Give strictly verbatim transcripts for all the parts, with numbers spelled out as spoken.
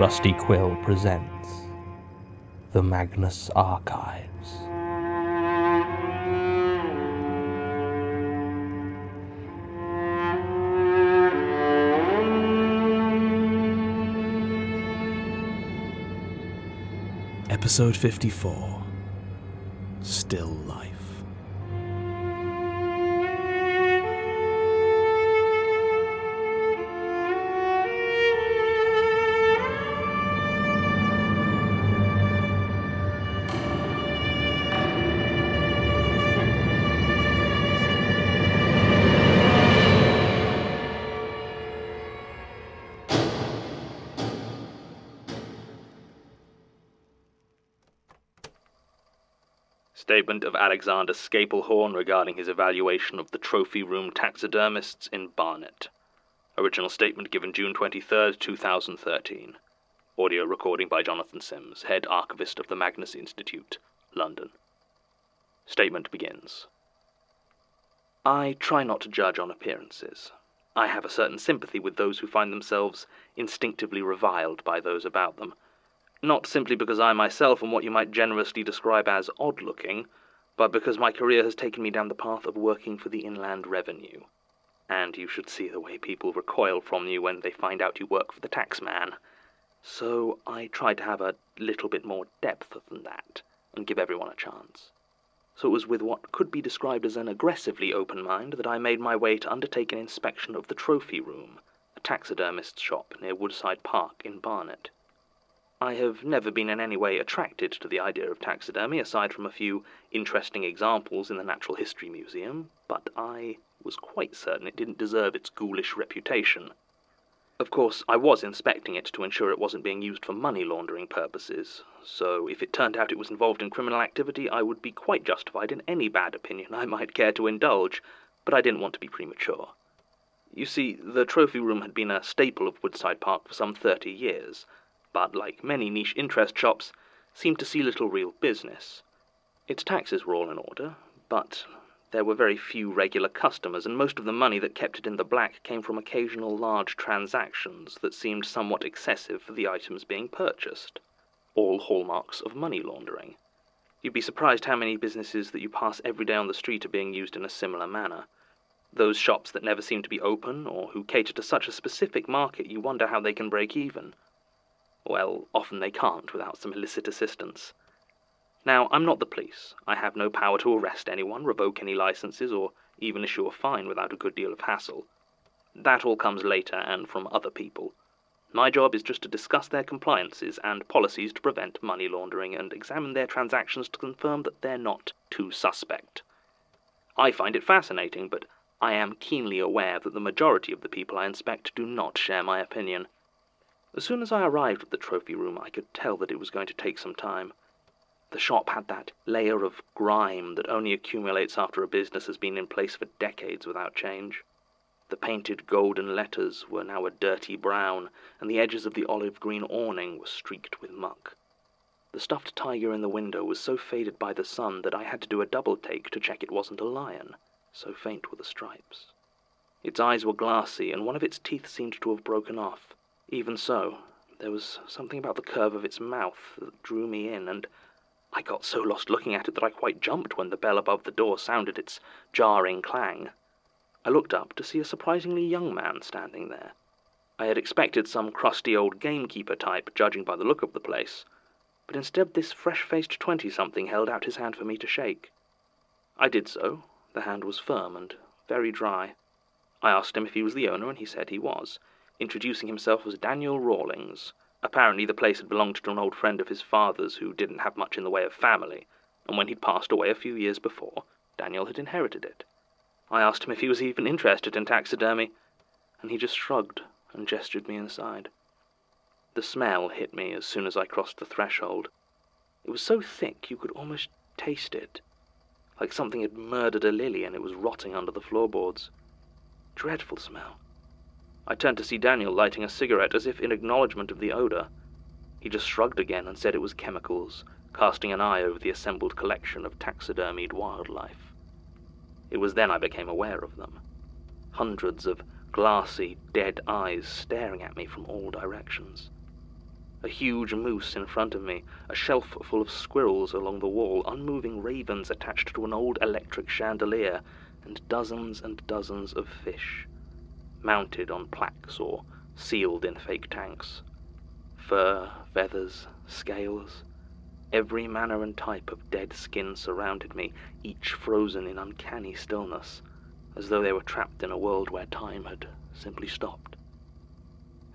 Rusty Quill presents The Magnus Archives. Episode fifty-four, Still Life. Statement of Alexander Scaplehorn regarding his evaluation of the trophy room taxidermists in Barnet. Original statement given June twenty-third, two thousand thirteen. Audio recording by Jonathan Sims, Head Archivist of the Magnus Institute, London. Statement begins. I try not to judge on appearances. I have a certain sympathy with those who find themselves instinctively reviled by those about them. Not simply because I myself am what you might generously describe as odd-looking, but because my career has taken me down the path of working for the Inland Revenue. And you should see the way people recoil from you when they find out you work for the taxman. So I tried to have a little bit more depth than that, and give everyone a chance. So it was with what could be described as an aggressively open mind that I made my way to undertake an inspection of the trophy room, a taxidermist's shop near Woodside Park in Barnet. I have never been in any way attracted to the idea of taxidermy, aside from a few interesting examples in the Natural History Museum, but I was quite certain it didn't deserve its ghoulish reputation. Of course, I was inspecting it to ensure it wasn't being used for money laundering purposes, so if it turned out it was involved in criminal activity, I would be quite justified in any bad opinion I might care to indulge, but I didn't want to be premature. You see, the trophy room had been a staple of Woodside Park for some thirty years, but like many niche interest shops, seemed to see little real business. Its taxes were all in order, but there were very few regular customers, and most of the money that kept it in the black came from occasional large transactions that seemed somewhat excessive for the items being purchased, all hallmarks of money laundering. You'd be surprised how many businesses that you pass every day on the street are being used in a similar manner. Those shops that never seem to be open, or who cater to such a specific market, you wonder how they can break even. Well, often they can't without some illicit assistance. Now, I'm not the police. I have no power to arrest anyone, revoke any licenses, or even issue a fine without a good deal of hassle. That all comes later and from other people. My job is just to discuss their compliances and policies to prevent money laundering and examine their transactions to confirm that they're not too suspect. I find it fascinating, but I am keenly aware that the majority of the people I inspect do not share my opinion. As soon as I arrived at the trophy room, I could tell that it was going to take some time. The shop had that layer of grime that only accumulates after a business has been in place for decades without change. The painted golden letters were now a dirty brown, and the edges of the olive-green awning were streaked with muck. The stuffed tiger in the window was so faded by the sun that I had to do a double-take to check it wasn't a lion, so faint were the stripes. Its eyes were glassy, and one of its teeth seemed to have broken off. Even so, there was something about the curve of its mouth that drew me in, and I got so lost looking at it that I quite jumped when the bell above the door sounded its jarring clang. I looked up to see a surprisingly young man standing there. I had expected some crusty old gamekeeper type, judging by the look of the place, but instead this fresh-faced twenty-something held out his hand for me to shake. I did so. The hand was firm and very dry. I asked him if he was the owner, and he said he was. Introducing himself as Daniel Rawlings. Apparently the place had belonged to an old friend of his father's who didn't have much in the way of family, and when he'd passed away a few years before, Daniel had inherited it. I asked him if he was even interested in taxidermy, and he just shrugged and gestured me inside. The smell hit me as soon as I crossed the threshold. It was so thick you could almost taste it, like something had murdered a lily and it was rotting under the floorboards. Dreadful smell. I turned to see Daniel lighting a cigarette as if in acknowledgement of the odor. He just shrugged again and said it was chemicals, casting an eye over the assembled collection of taxidermied wildlife. It was then I became aware of them. Hundreds of glassy, dead eyes staring at me from all directions. a huge moose in front of me, a shelf full of squirrels along the wall, unmoving ravens attached to an old electric chandelier, and dozens and dozens of fish, mounted on plaques or sealed in fake tanks. Fur, feathers, scales, every manner and type of dead skin surrounded me, each frozen in uncanny stillness, as though they were trapped in a world where time had simply stopped.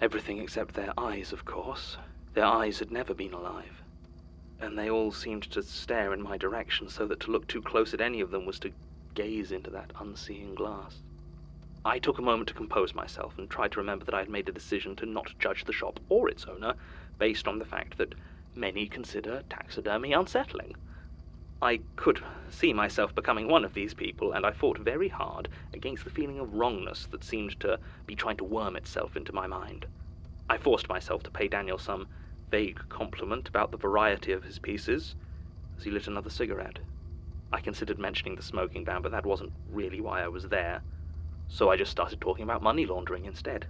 Everything except their eyes, of course. Their eyes had never been alive, and they all seemed to stare in my direction, so that to look too close at any of them was to gaze into that unseeing glass. I took a moment to compose myself and tried to remember that I had made a decision to not judge the shop or its owner based on the fact that many consider taxidermy unsettling. I could see myself becoming one of these people, and I fought very hard against the feeling of wrongness that seemed to be trying to worm itself into my mind. I forced myself to pay Daniel some vague compliment about the variety of his pieces as he lit another cigarette. I considered mentioning the smoking ban, but that wasn't really why I was there, so I just started talking about money laundering instead.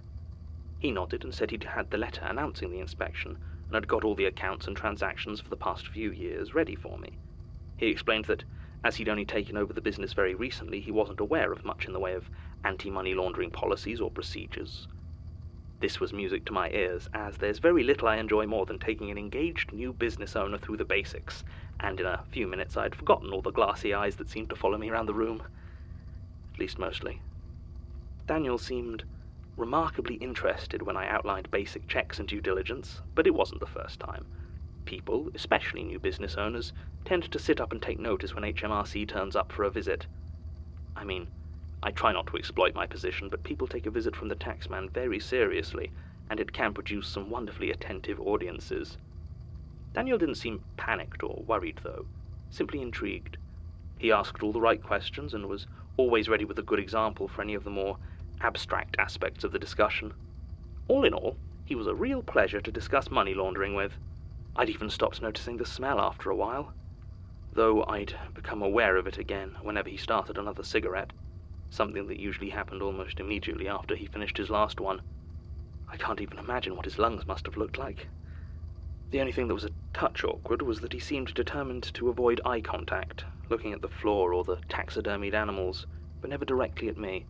He nodded and said he'd had the letter announcing the inspection, and had got all the accounts and transactions for the past few years ready for me. He explained that, as he'd only taken over the business very recently, he wasn't aware of much in the way of anti-money laundering policies or procedures. This was music to my ears, as there's very little I enjoy more than taking an engaged new business owner through the basics, and in a few minutes I'd forgotten all the glassy eyes that seemed to follow me around the room. At least mostly. Daniel seemed remarkably interested when I outlined basic checks and due diligence, but it wasn't the first time. People, especially new business owners, tend to sit up and take notice when H M R C turns up for a visit. I mean, I try not to exploit my position, but people take a visit from the taxman very seriously, and it can produce some wonderfully attentive audiences. Daniel didn't seem panicked or worried, though, simply intrigued. He asked all the right questions and was always ready with a good example for any of the more abstract aspects of the discussion. All in all, he was a real pleasure to discuss money laundering with. I'd even stopped noticing the smell after a while, though I'd become aware of it again whenever he started another cigarette, something that usually happened almost immediately after he finished his last one. I can't even imagine what his lungs must have looked like. The only thing that was a touch awkward was that he seemed determined to avoid eye contact, looking at the floor or the taxidermied animals, but never directly at me.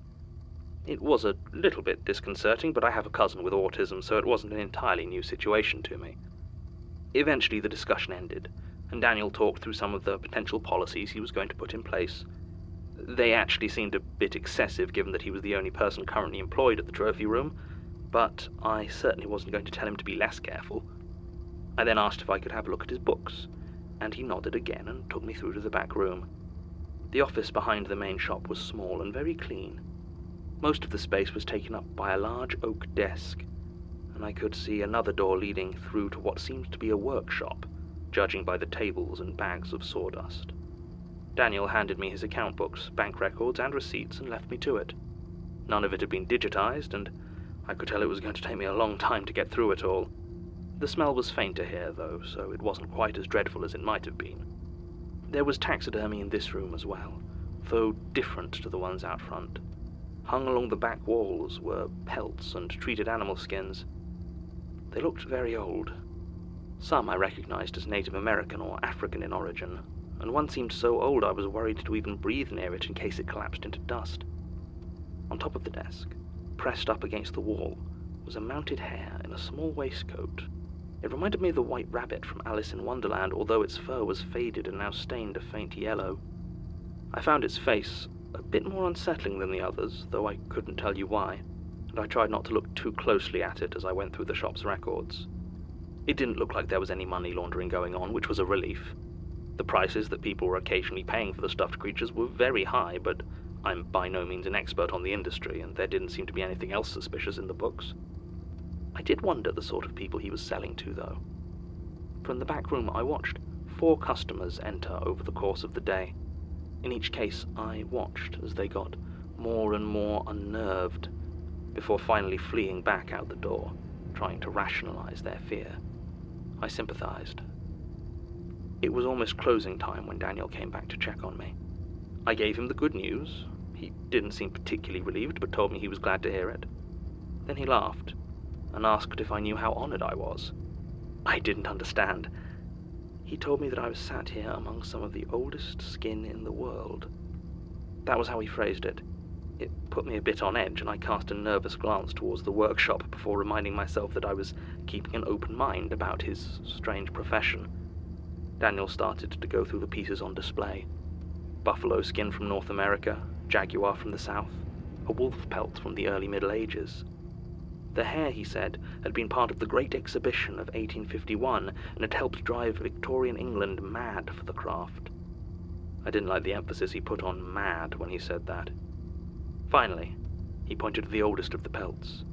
It was a little bit disconcerting, but I have a cousin with autism, so it wasn't an entirely new situation to me. Eventually the discussion ended, and Daniel talked through some of the potential policies he was going to put in place. They actually seemed a bit excessive given that he was the only person currently employed at the trophy room, but I certainly wasn't going to tell him to be less careful. I then asked if I could have a look at his books, and he nodded again and took me through to the back room. The office behind the main shop was small and very clean. Most of the space was taken up by a large oak desk, and I could see another door leading through to what seemed to be a workshop, judging by the tables and bags of sawdust. Daniel handed me his account books, bank records and receipts and left me to it. None of it had been digitized, and I could tell it was going to take me a long time to get through it all. The smell was fainter here, though, so it wasn't quite as dreadful as it might have been. There was taxidermy in this room as well, though different to the ones out front. Hung along the back walls were pelts and treated animal skins. They looked very old. Some I recognized as Native American or African in origin, and one seemed so old I was worried to even breathe near it in case it collapsed into dust. On top of the desk, pressed up against the wall, was a mounted hare in a small waistcoat. It reminded me of the white rabbit from Alice in Wonderland, although its fur was faded and now stained a faint yellow. I found its face a bit more unsettling than the others, though I couldn't tell you why, and I tried not to look too closely at it as I went through the shop's records. It didn't look like there was any money laundering going on, which was a relief. The prices that people were occasionally paying for the stuffed creatures were very high, but I'm by no means an expert on the industry, and there didn't seem to be anything else suspicious in the books. I did wonder the sort of people he was selling to, though. From the back room I watched four customers enter over the course of the day. In each case, I watched as they got more and more unnerved, before finally fleeing back out the door, trying to rationalize their fear. I sympathized. It was almost closing time when Daniel came back to check on me. I gave him the good news. He didn't seem particularly relieved, but told me he was glad to hear it. Then he laughed and asked if I knew how honored I was. I didn't understand. He told me that I was sat here among some of the oldest skin in the world. That was how he phrased it. It put me a bit on edge, and I cast a nervous glance towards the workshop before reminding myself that I was keeping an open mind about his strange profession. Daniel started to go through the pieces on display. Buffalo skin from North America, jaguar from the south, a wolf pelt from the early Middle Ages. The hair, he said, had been part of the Great Exhibition of eighteen fifty-one and had helped drive Victorian England mad for the craft. I didn't like the emphasis he put on mad when he said that. Finally, he pointed to the oldest of the pelts.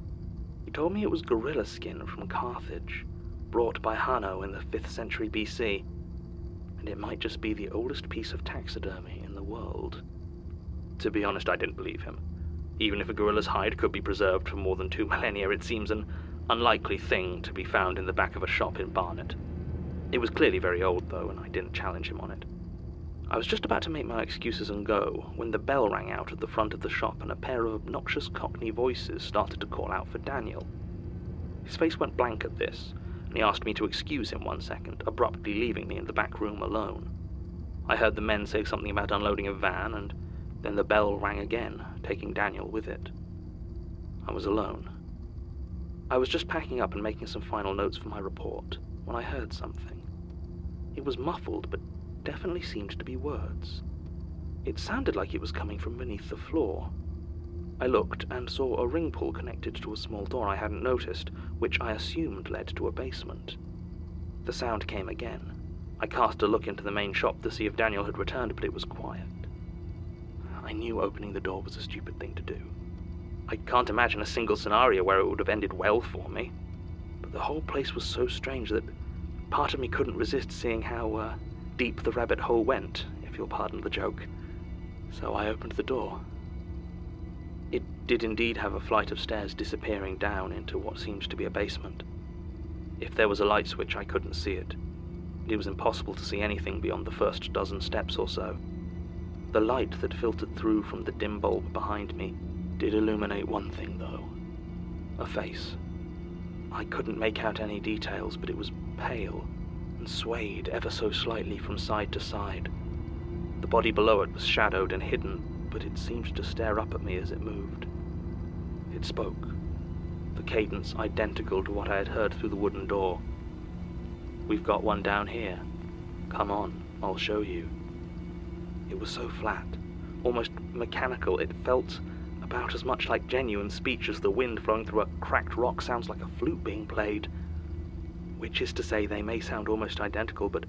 He told me it was gorilla skin from Carthage, brought by Hanno in the fifth century B C, and it might just be the oldest piece of taxidermy in the world. To be honest, I didn't believe him. Even if a gorilla's hide could be preserved for more than two millennia, it seems an unlikely thing to be found in the back of a shop in Barnet. It was clearly very old, though, and I didn't challenge him on it. I was just about to make my excuses and go, when the bell rang out at the front of the shop and a pair of obnoxious Cockney voices started to call out for Daniel. His face went blank at this, and he asked me to excuse him one second, abruptly leaving me in the back room alone. I heard the men say something about unloading a van, and then the bell rang again, taking Daniel with it. I was alone. I was just packing up and making some final notes for my report when I heard something. It was muffled, but definitely seemed to be words. It sounded like it was coming from beneath the floor. I looked and saw a ring pull connected to a small door I hadn't noticed, which I assumed led to a basement. The sound came again. I cast a look into the main shop to see if Daniel had returned, but it was quiet. I knew opening the door was a stupid thing to do. I can't imagine a single scenario where it would have ended well for me, but the whole place was so strange that part of me couldn't resist seeing how uh, deep the rabbit hole went, if you'll pardon the joke. So I opened the door. It did indeed have a flight of stairs disappearing down into what seemed to be a basement. If there was a light switch, I couldn't see it. It was impossible to see anything beyond the first dozen steps or so. The light that filtered through from the dim bulb behind me did illuminate one thing, though. A face. I couldn't make out any details, but it was pale and swayed ever so slightly from side to side. The body below it was shadowed and hidden, but it seemed to stare up at me as it moved. It spoke, the cadence identical to what I had heard through the wooden door. "We've got one down here. Come on, I'll show you." It was so flat, almost mechanical, it felt about as much like genuine speech as the wind flowing through a cracked rock sounds like a flute being played. Which is to say, they may sound almost identical, but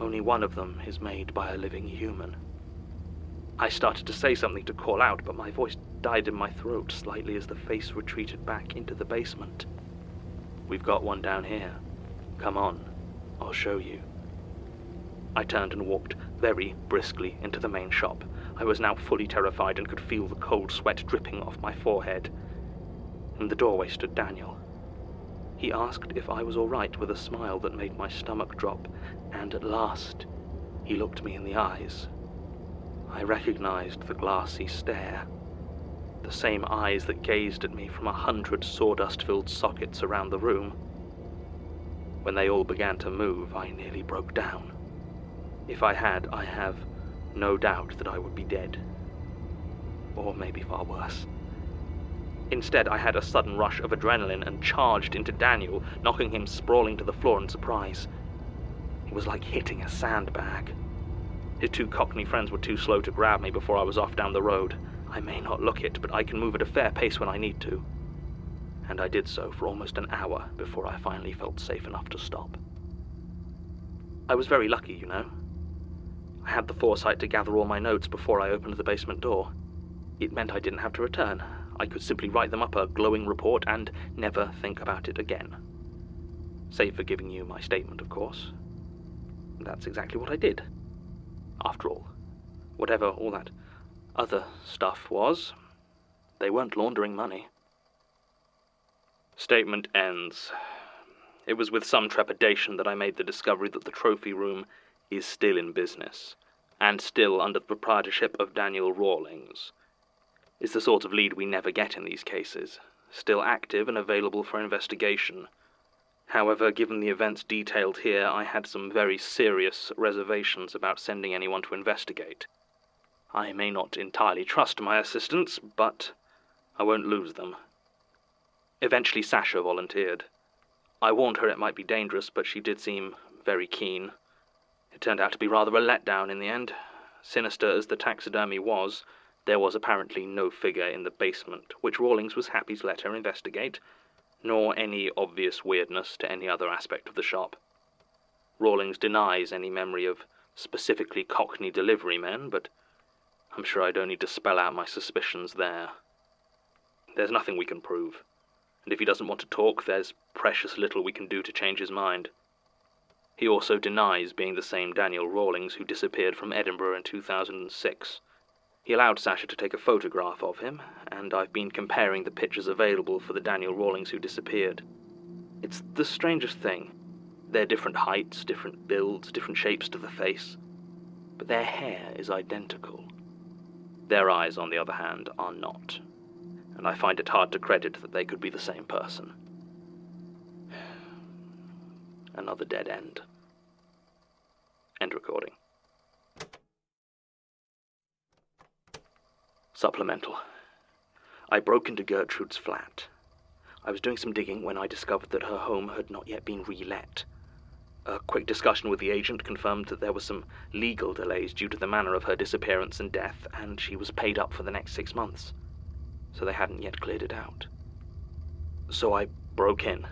only one of them is made by a living human. I started to say something to call out, but my voice died in my throat slightly as the face retreated back into the basement. "We've got one down here. Come on, I'll show you." I turned and walked very briskly into the main shop. I was now fully terrified and could feel the cold sweat dripping off my forehead. In the doorway stood Daniel. He asked if I was all right with a smile that made my stomach drop, and at last he looked me in the eyes. I recognized the glassy stare, the same eyes that gazed at me from a hundred sawdust-filled sockets around the room. When they all began to move, I nearly broke down. If I had, I have no doubt that I would be dead. Or maybe far worse. Instead, I had a sudden rush of adrenaline and charged into Daniel, knocking him sprawling to the floor in surprise. It was like hitting a sandbag. His two Cockney friends were too slow to grab me before I was off down the road. I may not look it, but I can move at a fair pace when I need to. And I did so for almost an hour before I finally felt safe enough to stop. I was very lucky, you know. I had the foresight to gather all my notes before I opened the basement door. It meant I didn't have to return. I could simply write them up a glowing report and never think about it again. Save for giving you my statement, of course. That's exactly what I did. After all, whatever all that other stuff was, they weren't laundering money. Statement ends. It was with some trepidation that I made the discovery that the trophy room is still in business, and still under the proprietorship of Daniel Rawlings. It's the sort of lead we never get in these cases, still active and available for investigation. However, given the events detailed here, I had some very serious reservations about sending anyone to investigate. I may not entirely trust my assistants, but I won't lose them. Eventually Sasha volunteered. I warned her it might be dangerous, but she did seem very keen. It turned out to be rather a letdown in the end. Sinister as the taxidermy was, there was apparently no figure in the basement, which Rawlings was happy to let her investigate, nor any obvious weirdness to any other aspect of the shop. Rawlings denies any memory of specifically Cockney delivery men, but I'm sure I'd only dispel out my suspicions there. There's nothing we can prove, and if he doesn't want to talk, there's precious little we can do to change his mind. He also denies being the same Daniel Rawlings who disappeared from Edinburgh in two thousand six. He allowed Sasha to take a photograph of him, and I've been comparing the pictures available for the Daniel Rawlings who disappeared. It's the strangest thing. They're different heights, different builds, different shapes to the face, but their hair is identical. Their eyes, on the other hand, are not, and I find it hard to credit that they could be the same person. Another dead end. End recording. Supplemental. I broke into Gertrude's flat. I was doing some digging when I discovered that her home had not yet been re-let. A quick discussion with the agent confirmed that there were some legal delays due to the manner of her disappearance and death, and she was paid up for the next six months. So they hadn't yet cleared it out. So I broke in.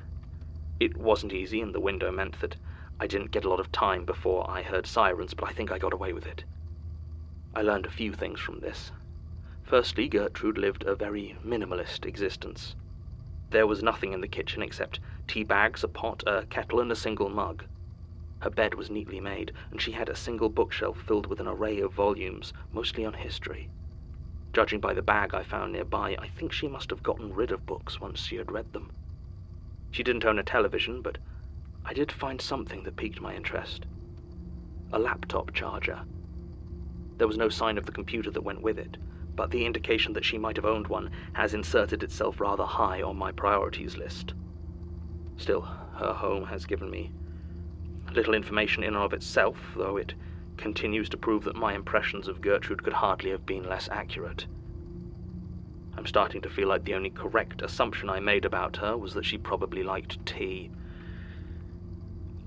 It wasn't easy, and the window meant that I didn't get a lot of time before I heard sirens, but I think I got away with it. I learned a few things from this. Firstly, Gertrude lived a very minimalist existence. There was nothing in the kitchen except tea bags, a pot, a kettle, and a single mug. Her bed was neatly made, and she had a single bookshelf filled with an array of volumes, mostly on history. Judging by the bag I found nearby, I think she must have gotten rid of books once she had read them. She didn't own a television, but I did find something that piqued my interest. A laptop charger. There was no sign of the computer that went with it, but the indication that she might have owned one has inserted itself rather high on my priorities list. Still, her home has given me little information in and of itself, though it continues to prove that my impressions of Gertrude could hardly have been less accurate. I'm starting to feel like the only correct assumption I made about her was that she probably liked tea.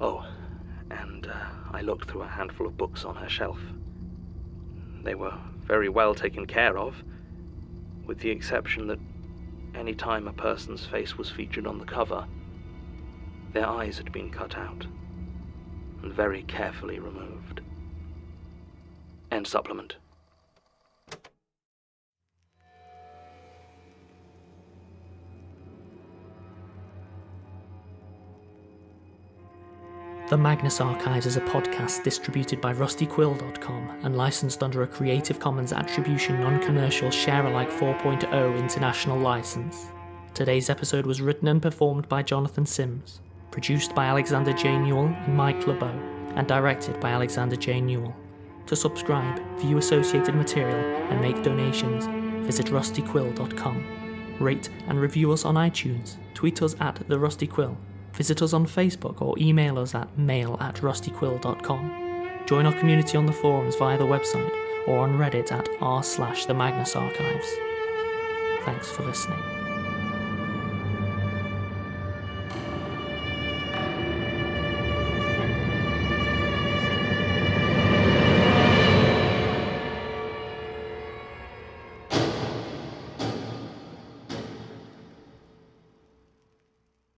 Oh, and uh, I looked through a handful of books on her shelf. They were very well taken care of, with the exception that any time a person's face was featured on the cover, their eyes had been cut out and very carefully removed. End supplement. The Magnus Archives is a podcast distributed by Rusty Quill dot com and licensed under a Creative Commons Attribution Non-Commercial Share-alike four point oh International License. Today's episode was written and performed by Jonathan Sims, produced by Alexander J Newall and Mike LeBeau, and directed by Alexander J Newall. To subscribe, view associated material, and make donations, visit Rusty Quill dot com. Rate and review us on iTunes, tweet us at The Rusty Quill, visit us on Facebook or email us at mail at rusty quill dot com. Join our community on the forums via the website or on Reddit at r slash the Magnus Archives. Thanks for listening.